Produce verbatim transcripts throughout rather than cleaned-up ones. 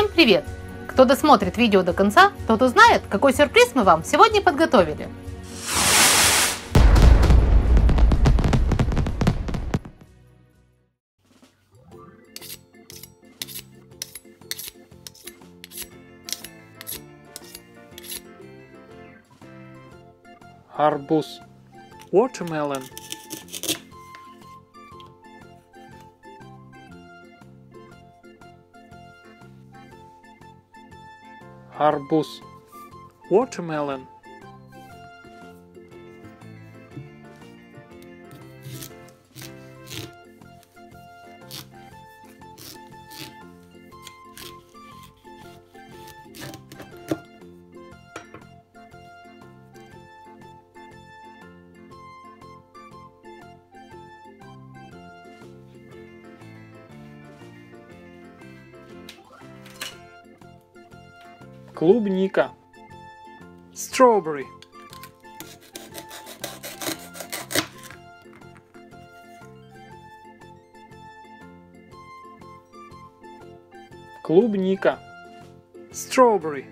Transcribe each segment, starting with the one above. Всем привет! Кто досмотрит видео до конца, тот узнает, какой сюрприз мы вам сегодня подготовили. Арбуз. Watermelon. Арбуз. Watermelon. Клубника. Strawberry. Клубника. Strawberry.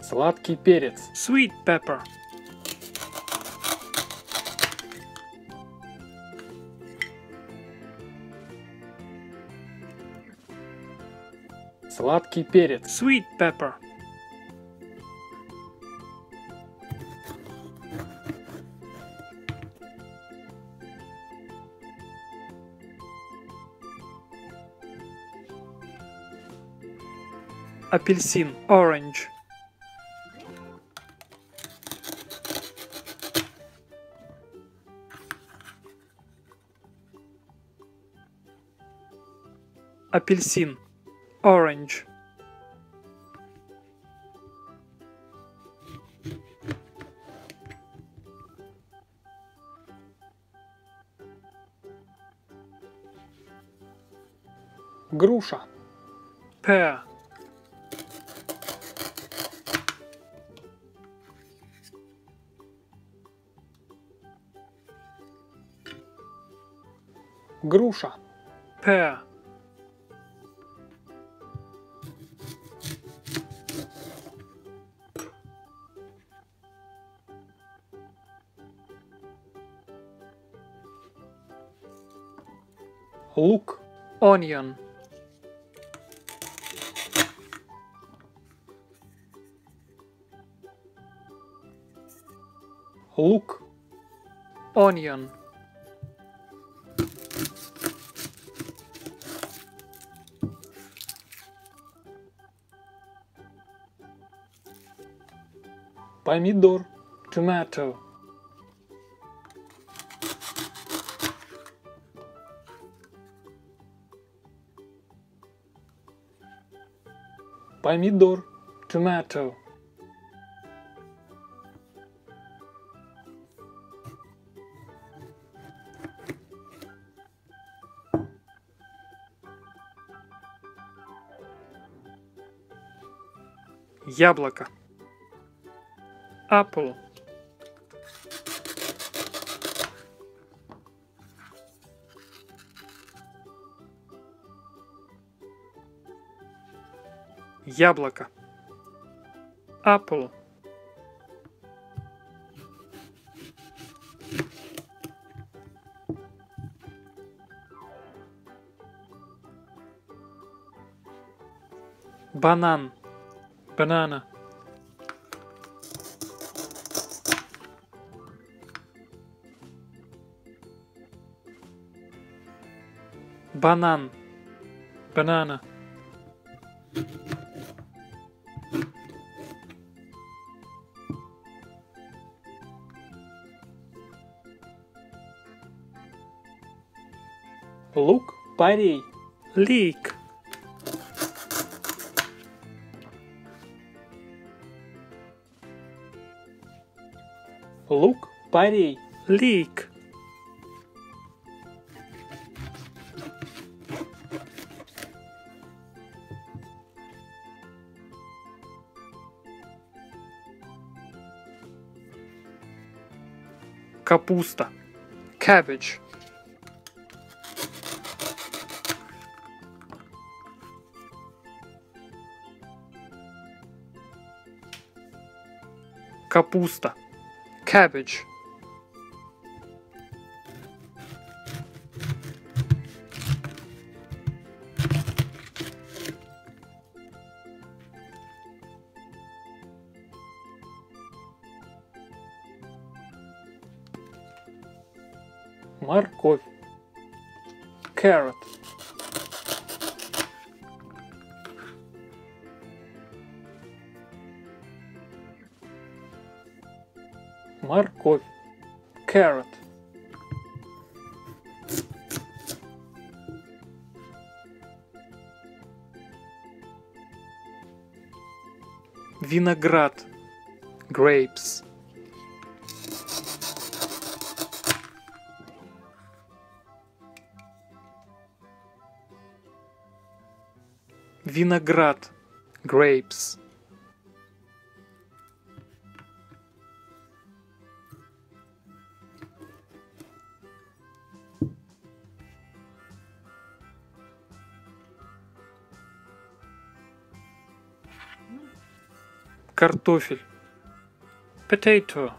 Сладкий перец. Sweet pepper. Сладкий перец. Sweet pepper. Апельсин. Orange. Апельсин. Orange. Груша. Pear. Груша. Pear. Лук. Onion. Лук. Onion. Помидор. Tomato. Помидор. Tomato. Яблоко. Apple. Яблоко. Apple. Банан. Банана. Банан. Банана. Лук. Порей. Лик. Лук. Порей. Лик. капуста. Cabbage. Капуста. Cabbage. Морковь. Carrot. Морковь. Carrot. Виноград. Grapes. Виноград. Grapes. Картофель. Potato.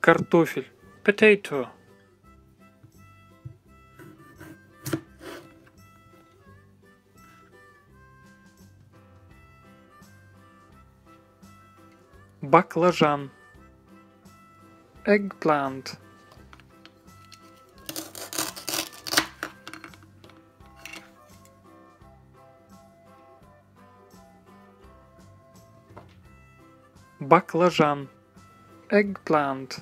Картофель. Potato. Баклажан. Eggplant. Баклажан. Eggplant.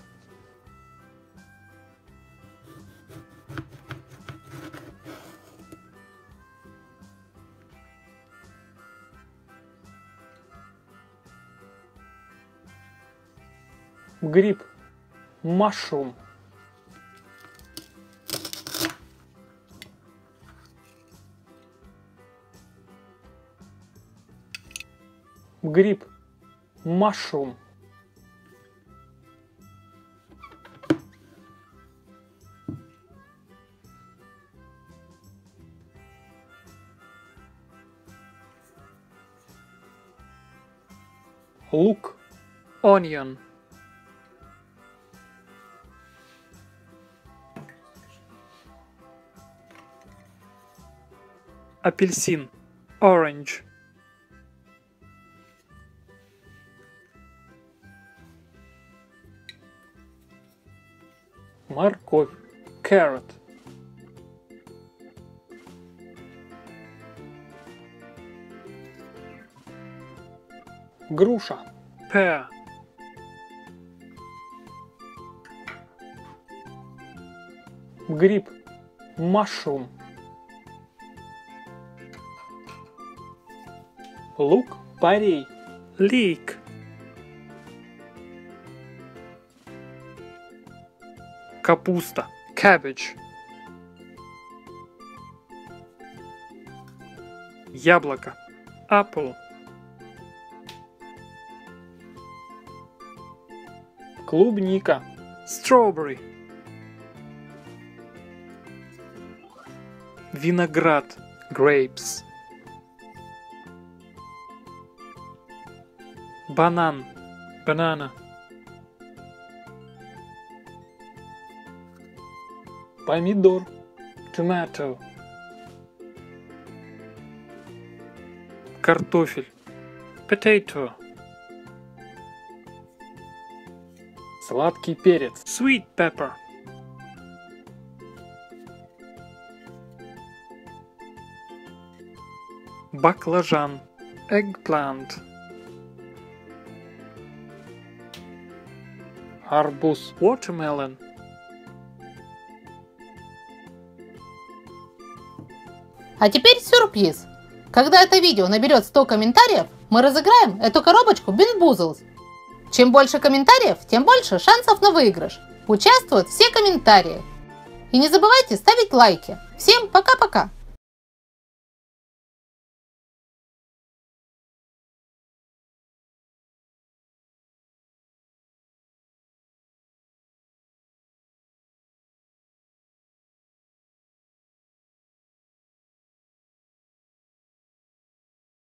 Гриб. Mushroom. Гриб. Mushroom. Лук. Onion. Апельсин. Orange. Морковь. Carrot. Груша. Pear. Гриб. Mushroom. Лук. Порей. Leek. Капуста. Cabbage. Яблоко. Apple. Клубника. Strawberry. Виноград. Grapes. Банан. Banana. Помидор. Tomato. Картофель. Potato. Сладкий перец. Sweet pepper. Баклажан. Eggplant. Арбуз. Watermelon. А теперь сюрприз. Когда это видео наберет сто комментариев, мы разыграем эту коробочку Бин Бузлз. Чем больше комментариев, тем больше шансов на выигрыш. Участвуют все комментарии. И не забывайте ставить лайки. Всем пока-пока!